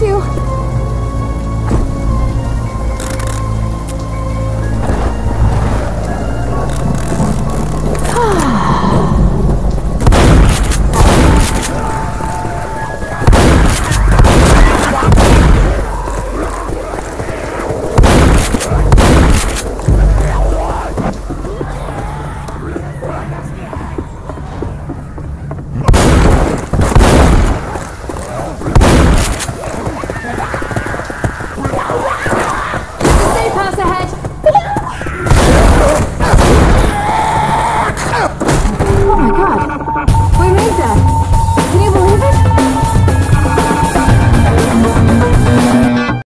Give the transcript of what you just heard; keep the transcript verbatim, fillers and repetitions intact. bless you.